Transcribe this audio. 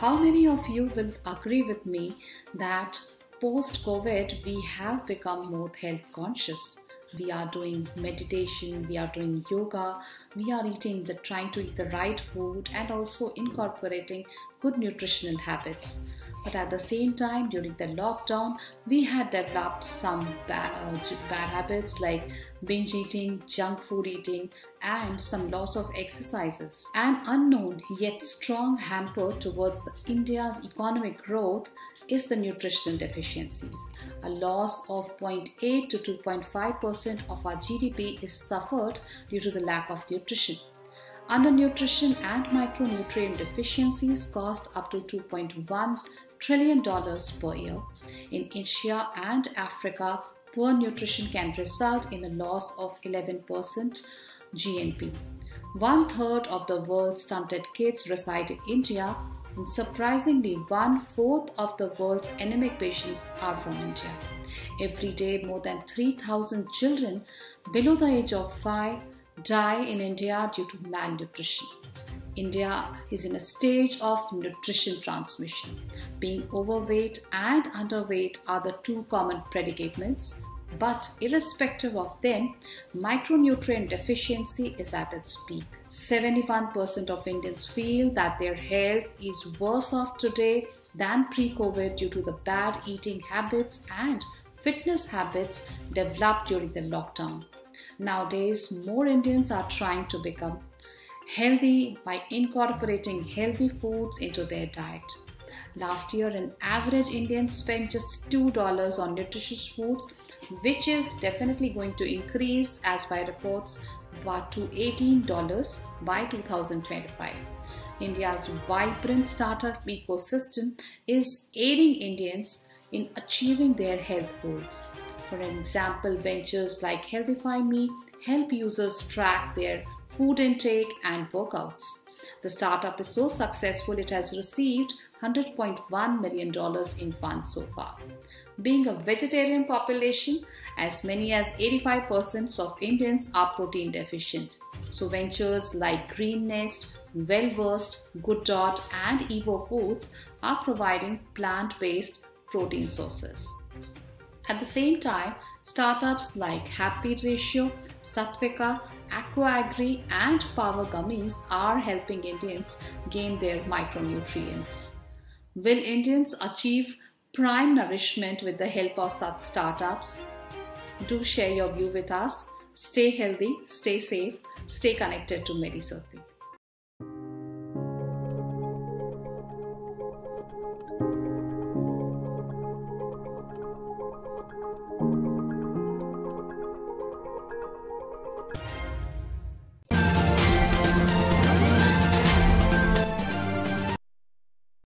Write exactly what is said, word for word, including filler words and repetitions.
How many of you will agree with me that post-COVID we have become more health conscious? We are doing meditation, we are doing yoga, we are eating the trying to eat the right food and also incorporating good nutritional habits. But at the same time, during the lockdown, we had developed some bad, uh, bad habits like binge eating, junk food eating, and some loss of exercises. An unknown yet strong hamper towards India's economic growth is the nutritional deficiencies. A loss of zero point eight to two point five percent of our G D P is suffered due to the lack of nutrition. Undernutrition and micronutrient deficiencies cost up to two point one trillion dollars per year. In Asia and Africa, poor nutrition can result in a loss of eleven percent G N P. One third of the world's stunted kids reside in India, and surprisingly, one fourth of the world's anemic patients are from India. Every day, more than three thousand children below the age of five die in India due to malnutrition. India is in a stage of nutrition transmission. Being overweight and underweight are the two common predicaments, but irrespective of them, micronutrient deficiency is at its peak. seventy-one percent of Indians feel that their health is worse off today than pre-COVID due to the bad eating habits and fitness habits developed during the lockdown. Nowadays, more Indians are trying to become healthy by incorporating healthy foods into their diet. Last year, an average Indian spent just two dollars on nutritious foods, which is definitely going to increase as by reports to eighteen dollars by two thousand twenty-five. India's vibrant startup ecosystem is aiding Indians in achieving their health goals. For example, ventures like Healthify Me help users track their food intake and workouts. The startup is so successful it has received one hundred point one million dollars in funds so far. Being a vegetarian population, as many as eighty-five percent of Indians are protein deficient. So ventures like Green Nest, Wellversed, Good Dot and Evo Foods are providing plant-based protein sources. At the same time, startups like Happy Ratio, Satvika, AquAgri and Power Gummies are helping Indians gain their micronutrients. Will Indians achieve prime nourishment with the help of such startups? Do share your view with us. Stay healthy, stay safe, stay connected to Medicircle.